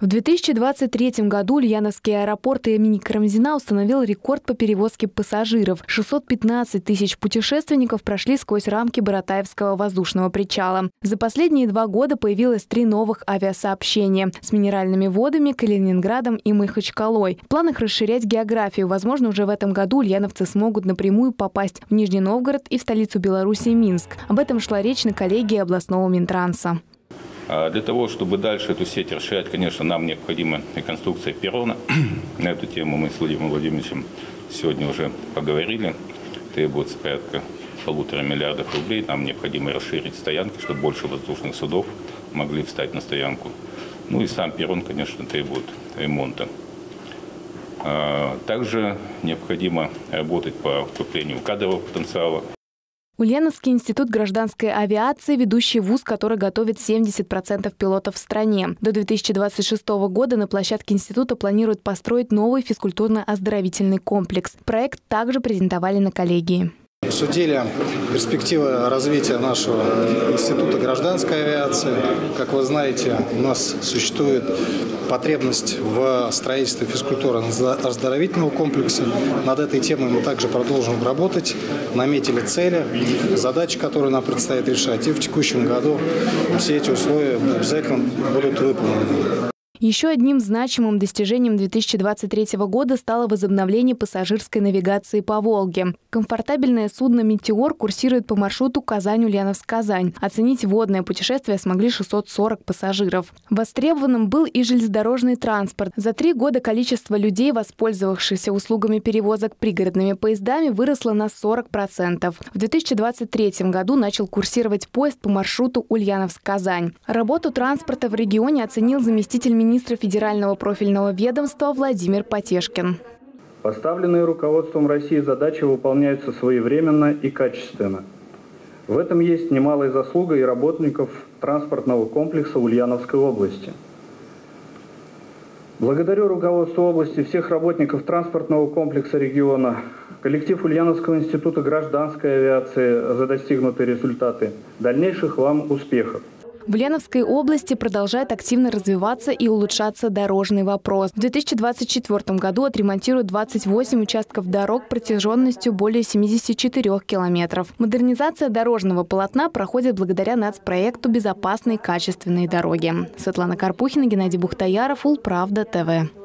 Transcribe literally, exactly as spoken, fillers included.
В две тысячи двадцать третьем году Ульяновский аэропорт имени Карамзина установил рекорд по перевозке пассажиров. шестьсот пятнадцать тысяч путешественников прошли сквозь рамки Баратаевского воздушного причала. За последние два года появилось три новых авиасообщения с минеральными водами, Калининградом и Махачкалой. В планах расширять географию. Возможно, уже в этом году ульяновцы смогут напрямую попасть в Нижний Новгород и в столицу Беларуси Минск. Об этом шла речь на коллегии областного Минтранса. Для того, чтобы дальше эту сеть расширять, конечно, нам необходима реконструкция перрона. На эту тему мы с Владимиром Владимировичем сегодня уже поговорили. Требуется порядка полутора миллиардов рублей. Нам необходимо расширить стоянки, чтобы больше воздушных судов могли встать на стоянку. Ну и сам перрон, конечно, требует ремонта. Также необходимо работать по укреплению кадрового потенциала. Ульяновский институт гражданской авиации – ведущий вуз, который готовит семьдесят процентов пилотов в стране. До две тысячи двадцать шестого года на площадке института планируют построить новый физкультурно-оздоровительный комплекс. Проект также презентовали на коллегии. Обсудили перспективы развития нашего института гражданской авиации. Как вы знаете, у нас существует потребность в строительстве физкультурно-оздоровительного комплекса. Над этой темой мы также продолжим работать. Наметили цели, задачи, которые нам предстоит решать. И в текущем году все эти условия обязательно будут выполнены. Еще одним значимым достижением две тысячи двадцать третьего года стало возобновление пассажирской навигации по Волге. Комфортабельное судно «Метеор» курсирует по маршруту Казань-Ульяновск-Казань. Оценить водное путешествие смогли шестьсот сорок пассажиров. Востребованным был и железнодорожный транспорт. За три года количество людей, воспользовавшихся услугами перевозок пригородными поездами, выросло на сорок процентов. В две тысячи двадцать третьем году начал курсировать поезд по маршруту Ульяновск-Казань. Работу транспорта в регионе оценил заместитель министра министра федерального профильного ведомства Владимир Потешкин. Поставленные руководством России задачи выполняются своевременно и качественно. В этом есть немалая заслуга и работников транспортного комплекса Ульяновской области. Благодарю руководство области, всех работников транспортного комплекса региона, коллектив Ульяновского института гражданской авиации за достигнутые результаты. Дальнейших вам успехов! В Ульяновской области продолжает активно развиваться и улучшаться дорожный вопрос. В две тысячи двадцать четвёртом году отремонтируют двадцать восемь участков дорог протяженностью более семидесяти четырёх километров. Модернизация дорожного полотна проходит благодаря нацпроекту «Безопасные качественные дороги». Светлана Карпухина, Геннадий Бухтаяров, УлПравда ТВ.